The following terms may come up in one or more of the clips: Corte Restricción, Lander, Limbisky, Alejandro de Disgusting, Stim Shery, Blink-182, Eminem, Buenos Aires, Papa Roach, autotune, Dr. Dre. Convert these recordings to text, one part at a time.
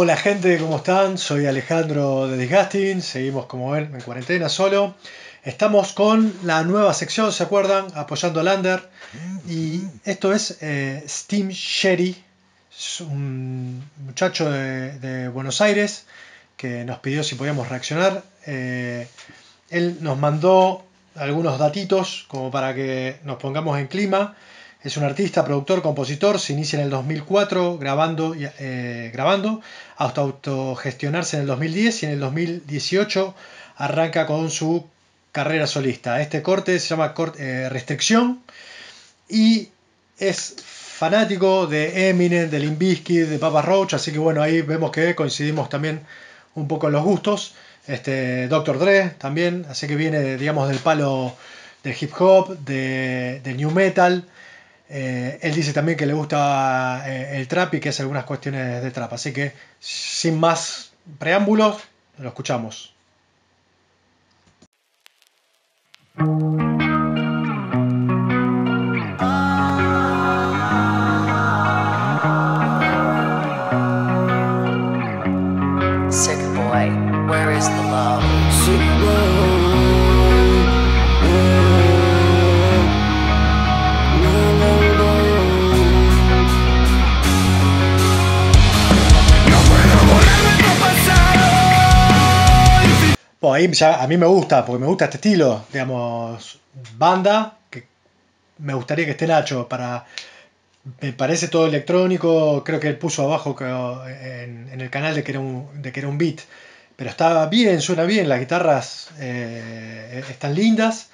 Hola gente, ¿cómo están? Soy Alejandro de Disgusting, seguimos como ven en cuarentena solo. Estamos con la nueva sección, ¿se acuerdan? Apoyando a Lander. Y esto es Stim Shery, es un muchacho de Buenos Aires que nos pidió si podíamos reaccionar. Él nos mandó algunos datitos como para que nos pongamos en clima. Es un artista, productor, compositor, se inicia en el 2004 grabando hasta autogestionarse en el 2010 y en el 2018 arranca con su carrera solista. Este corte se llama Corte Restricción y es fanático de Eminem, de Limbisky, de Papa Roach, así que bueno, ahí vemos que coincidimos también un poco en los gustos. Dr. Dre también, así que viene, digamos, del palo del hip hop, del new metal. Él dice también que le gusta el trap y que hace algunas cuestiones de trap. Así que, sin más preámbulos, lo escuchamos. Sick boy, where is the love? Sick boy. Ahí ya, a mí me gusta, porque me gusta este estilo, digamos, banda, que me gustaría que esté Nacho, me parece todo electrónico, creo que él puso abajo en el canal de que era un beat, pero está bien, suena bien, las guitarras están lindas,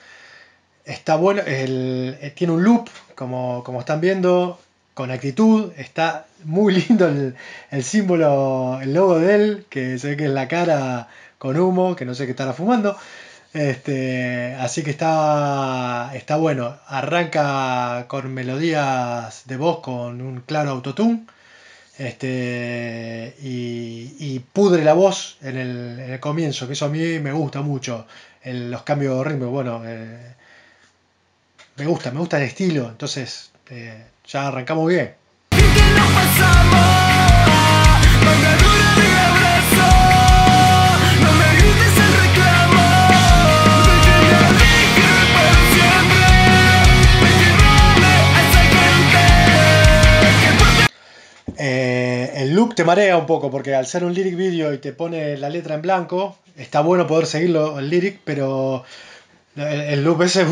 está bueno, tiene un loop, como están viendo, con actitud, está muy lindo el símbolo, el logo de él, que se ve que es la cara con humo, que no sé qué estará fumando, así que está bueno. Arranca con melodías de voz con un claro autotune, y pudre la voz en el comienzo, que eso a mí me gusta mucho, los cambios de ritmo, bueno, me gusta el estilo, entonces ya arrancamos bien. El loop te marea un poco porque al ser un lyric video y te pone la letra en blanco, está bueno poder seguirlo el lyric, pero el loop ese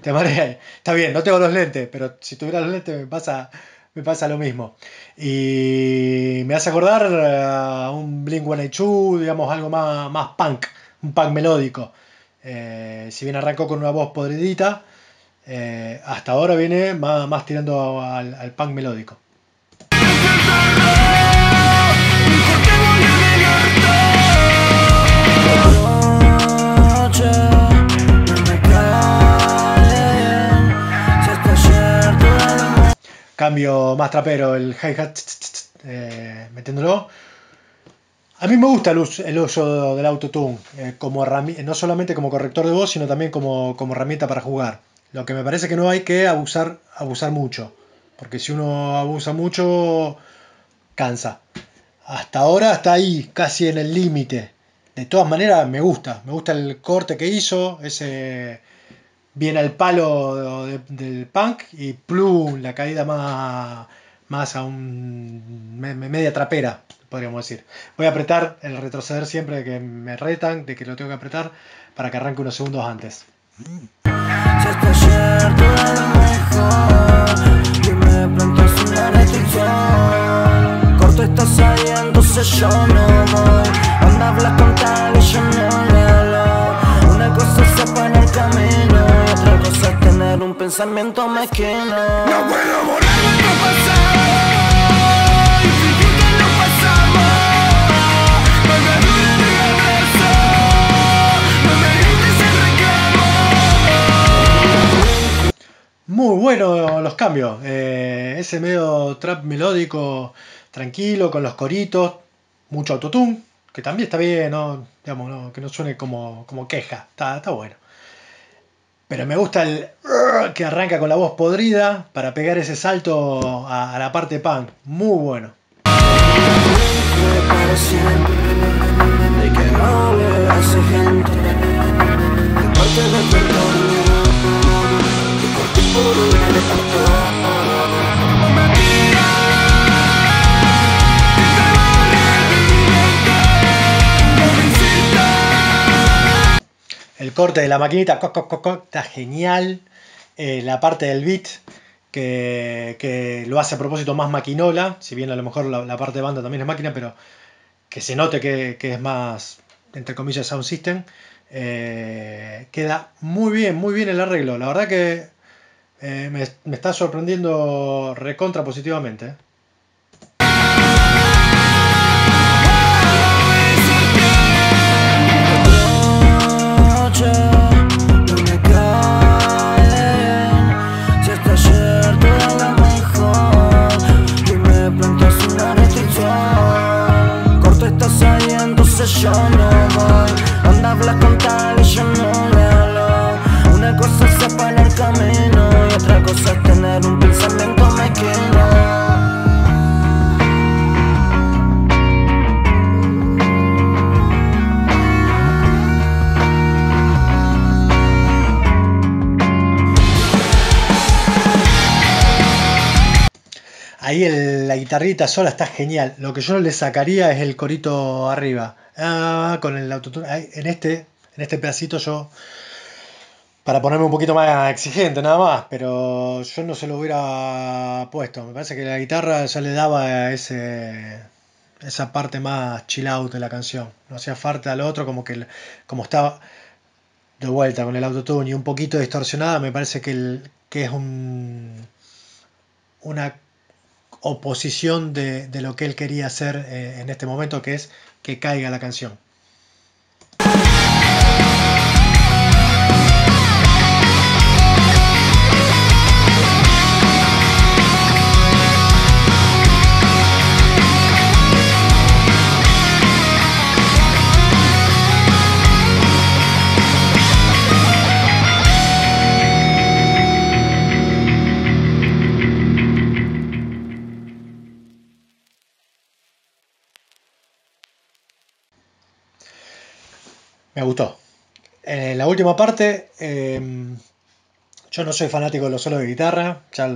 te marea. Está bien, no tengo los lentes, pero si tuviera los lentes me pasa lo mismo. Y me hace acordar a un Blink-182, digamos algo más punk, un punk melódico. Si bien arrancó con una voz podridita, hasta ahora viene más tirando al punk melódico. Cambio más trapero, el hi-hat metiéndolo. A mí me gusta el uso del autotune, no solamente como corrector de voz, sino también como herramienta para jugar. Lo que me parece que no hay que abusar mucho, porque si uno abusa mucho, cansa. Hasta ahora está ahí, casi en el límite. De todas maneras, me gusta el corte que hizo, ese bien al palo del punk y plum, la caída más a media trapera, podríamos decir. Voy a apretar el retroceder siempre que me retan, de que lo tengo que apretar para que arranque unos segundos antes. Pensamiento mezquino. No puedo morir en tu pasado. Y fingir que no pasamos. Volverme de regreso. No me grites el reclamo. Muy bueno los cambios. Ese medio trap melódico, tranquilo, con los coritos. Mucho autotune. Que también está bien, ¿no? Digamos, ¿no? Que no suene como queja. Está bueno. Pero me gusta el que arranca con la voz podrida para pegar ese salto a la parte punk. Muy bueno. para siempre, de que no verás a gente, de parte del perdón, y por ti por un reparto. Me tira y se vale mi mente, visita. El corte de la maquinita, está genial. La parte del beat que lo hace a propósito más maquinola, si bien a lo mejor la parte de banda también es máquina, pero que se note que es más, entre comillas, sound system. Queda muy bien el arreglo. La verdad que me está sorprendiendo recontra positivamente, ¿eh? Yo no voy, anda habla con tal y yo no le hablo. Una cosa es separar el camino y otra cosa es tener un pensamiento mezquino. Ahí la guitarrita sola está genial. Lo que yo le sacaría es el corito arriba. Con el autotune. En este pedacito yo, para ponerme un poquito más exigente nada más, pero yo no se lo hubiera puesto. Me parece que la guitarra ya le daba esa parte más chill out de la canción. No hacía falta al otro, como estaba de vuelta con el autotune y un poquito distorsionada. Me parece que es una oposición de lo que él quería hacer en este momento, que es que caiga la canción. Me gustó. En la última parte, yo no soy fanático de los solos de guitarra, ya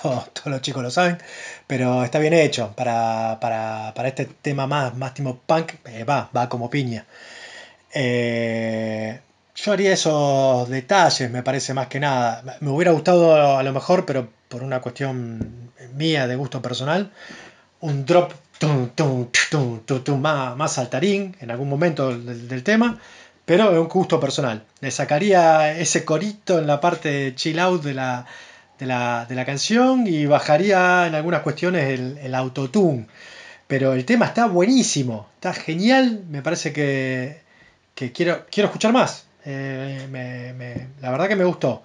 todos los chicos lo saben, pero está bien hecho para este tema más tipo punk, va como piña. Yo haría esos detalles, me parece, más que nada. Me hubiera gustado a lo mejor, pero por una cuestión mía de gusto personal, un drop más saltarín en algún momento del tema, pero es un gusto personal. Le sacaría ese corito en la parte chill out de la canción y bajaría en algunas cuestiones el autotune, pero el tema está buenísimo, está genial. Me parece que quiero escuchar más. La verdad que me gustó,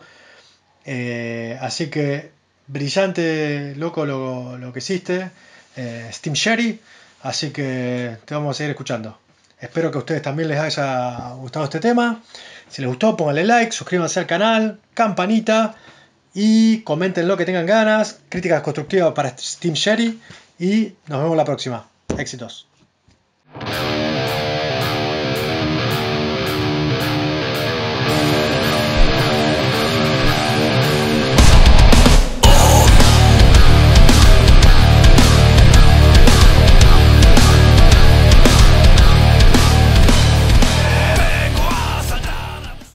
así que brillante, loco, lo que hiciste, Stim Shery. Así que te vamos a seguir escuchando. Espero que a ustedes también les haya gustado este tema. Si les gustó, pónganle like, suscríbanse al canal, campanita, y comenten lo que tengan ganas. Críticas constructivas para Stim Shery, y nos vemos la próxima. Éxitos.